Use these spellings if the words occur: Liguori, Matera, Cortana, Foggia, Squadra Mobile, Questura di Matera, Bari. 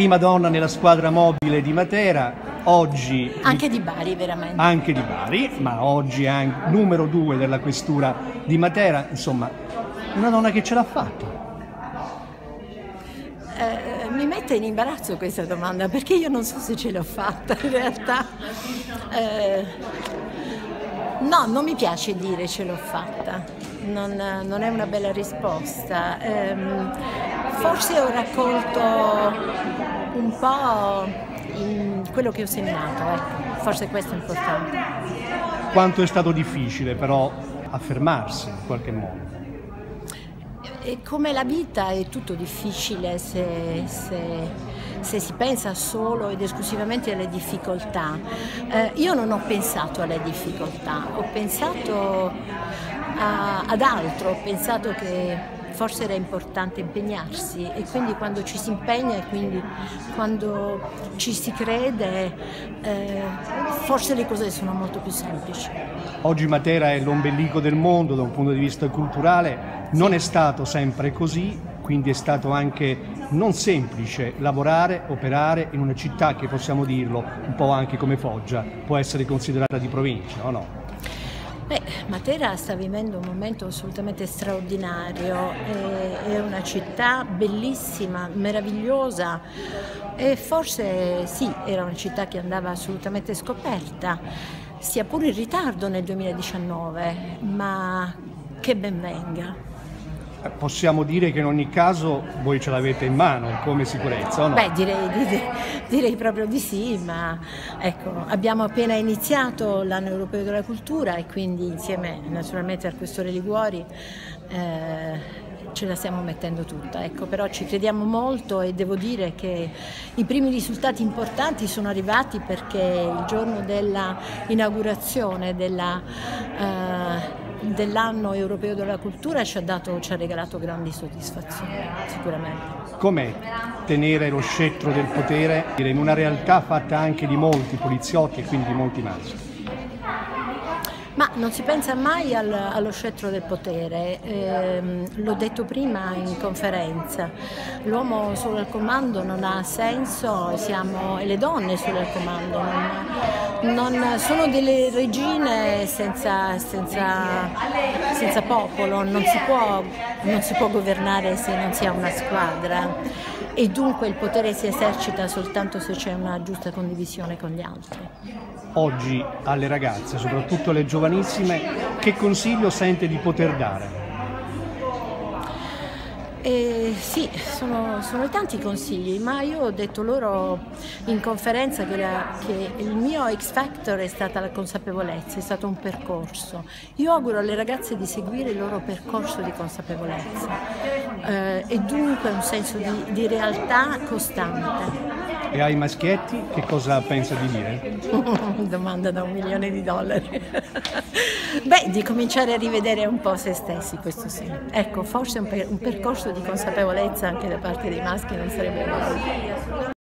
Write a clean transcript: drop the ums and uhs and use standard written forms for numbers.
prima donna nella Squadra Mobile di Matera, oggi anche di Bari, veramente anche di Bari, ma oggi è numero 2 della Questura di Matera, insomma una donna che ce l'ha fatta. Mi mette in imbarazzo questa domanda, perché io non so se ce l'ho fatta in realtà. No, non mi piace dire ce l'ho fatta, non è una bella risposta. Forse ho raccolto un po' in quello che ho seminato, ecco. Forse questo è importante. Quanto è stato difficile però affermarsi in qualche modo? E come la vita è tutto difficile se si pensa solo ed esclusivamente alle difficoltà. Io non ho pensato alle difficoltà, ho pensato ad altro, ho pensato che forse era importante impegnarsi, e quindi quando ci si impegna e quindi quando ci si crede, forse le cose sono molto più semplici. Oggi Matera è l'ombelico del mondo da un punto di vista culturale. Non è stato sempre così, quindi è stato anche non semplice lavorare, operare in una città che, possiamo dirlo, un po' anche come Foggia, può essere considerata di provincia, o no? Beh, Matera sta vivendo un momento assolutamente straordinario, è una città bellissima, meravigliosa, e forse sì, era una città che andava assolutamente scoperta, sia pure in ritardo nel 2019, ma che ben venga. Possiamo dire che in ogni caso voi ce l'avete in mano come sicurezza, o no? Beh, direi proprio di sì, ma ecco, abbiamo appena iniziato l'anno europeo della cultura e quindi insieme naturalmente al Questore Liguori ce la stiamo mettendo tutta, ecco, però ci crediamo molto e devo dire che i primi risultati importanti sono arrivati, perché il giorno dell'inaugurazione dell'anno europeo della cultura ci ha regalato grandi soddisfazioni, sicuramente. Com'è tenere lo scettro del potere in una realtà fatta anche di molti poliziotti e quindi di molti maschi? Ma non si pensa mai allo scettro del potere, l'ho detto prima in conferenza, l'uomo solo al comando non ha senso, e le donne solo al comando sono delle regine senza popolo, non si può governare se non si ha una squadra, e dunque il potere si esercita soltanto se c'è una giusta condivisione con gli altri. Oggi alle ragazze, soprattutto alle giovanissime, che consiglio sente di poter dare? Sì, sono tanti consigli, ma io ho detto loro in conferenza che il mio X Factor è stata la consapevolezza, è stato un percorso. Io auguro alle ragazze di seguire il loro percorso di consapevolezza e dunque un senso di realtà costante. E ai maschietti che cosa pensa di dire? Domanda da $1 milione. Beh, di cominciare a rivedere un po' se stessi, questo sì. Ecco, forse un percorso di consapevolezza anche da parte dei maschi non sarebbe male.